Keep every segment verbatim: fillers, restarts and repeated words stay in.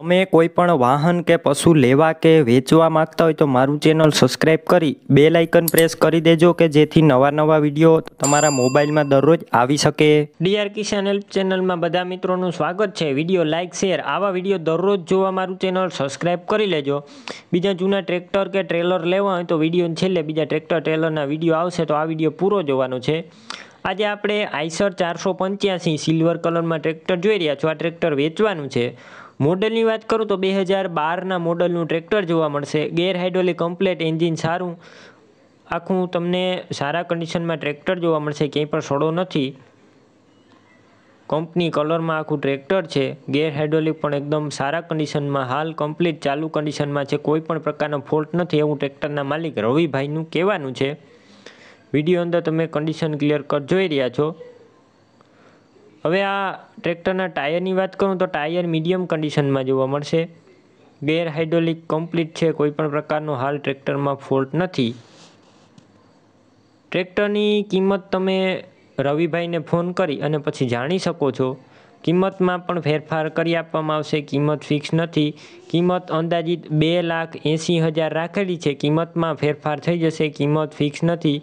તમે કોઈપણ વાહન કે પશુ લેવા કે વેચવા માંગતા હોય તો મારું ચેનલ સબસ્ક્રાઇબ કરી બેલ આઇકન પ્રેસ કરી દેજો કે જેથી નવા નવા વિડીયો તમારા મોબાઈલમાં દરરોજ આવી શકે। ડીઆર કિસાન હેલ્પ ચેનલમાં બધા મિત્રોનું સ્વાગત છે। વિડીયો લાઇક શેર આવા વિડીયો દરરોજ જોવા મારું ચેનલ સબસ્ક્રાઇબ કરી લેજો। બીજા જૂના ટ્રેક્ટર કે ટ્રેલર લેવા હોય તો વિડીયો છેલ્લે બીજા ટ્રેક્ટર ટ્રેલરના વિડીયો આવશે તો આ વિડીયો પૂરો જોવાનો છે। आज आप आइसर चार सौ पंचासी सिल्वर कलर में ट्रेक्टर जोई रह्या छो। आ ट्रेक्टर वेचवानुं छे। मॉडलनी बात करूँ तो दो हज़ार बारह ना मॉडलनुं ट्रेक्टर जोवा मळशे। गेर हाइड्रोलिक कम्प्लीट एंजीन सारूं आखुं तमने सारा कंडीशन में ट्रेक्टर जोवा मळशे। क्यांय पण सड़ो नथी। कंपनी कलर में आखू ट्रेक्टर है। गेर हाइड्रोलिक पण एकदम सारा कंडीशन में हाल कम्प्लीट चालू कंडीशन में है। कोईपण प्रकारनो फॉल्ट नथी एवुं ट्रेक्टरना मालिक रविभाईनुं कहेवानुं छे। वीडियो अंदर तमे कंडीशन क्लियर कट जोई रह्या छो। हवे आ ट्रेक्टरना टायरनी वात करूँ तो टायर मीडियम कंडीशन में जोवा मळशे। गेर हाइड्रोलिक कम्प्लीट है। कोईपण प्रकारनो हाल ट्रेक्टर में फॉल्ट नथी। ट्रेक्टरनी किंमत तमे रविभाई ने फोन करी अने पछी जाणी शको छो। किंमत में पण फेरफार करी आपवामां आवशे। किंमत फिक्स नथी। किंमत अंदाजित बे लाख एसी हज़ार राखेली है। किंमत में फेरफार थई जशे। किंमत फिक्स नथी।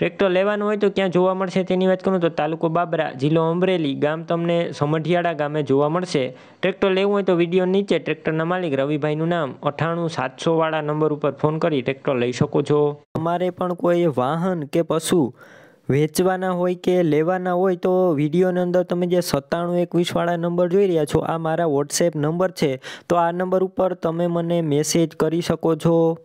ट्रेक्टर लेवानुं होय तो क्यां जोवा मळशे तेनी वात करूं तो तालुको बाबरा जिल्लो अमरेली गाम तमने समढियाड़ा गामे जोवा मळशे। ट्रेक्टर लेवुं होय तो विडियो नीचे ट्रेक्टरना मालिक रविभाईनुं नाम अठाणु सात सौ वाळा नंबर पर फोन करी ट्रेक्टर लई शको छो। तमारे पण कोई वाहन के पशु वेचवाना होय के लेवाना होय तो विडियो ने अंदर तमे जे सत्ताणु एकवीस वाळा नंबर जोई रह्या छो आ मारा व्हाट्सएप नंबर छे। तो आ नंबर पर तमे मने मेसेज करी शको छो।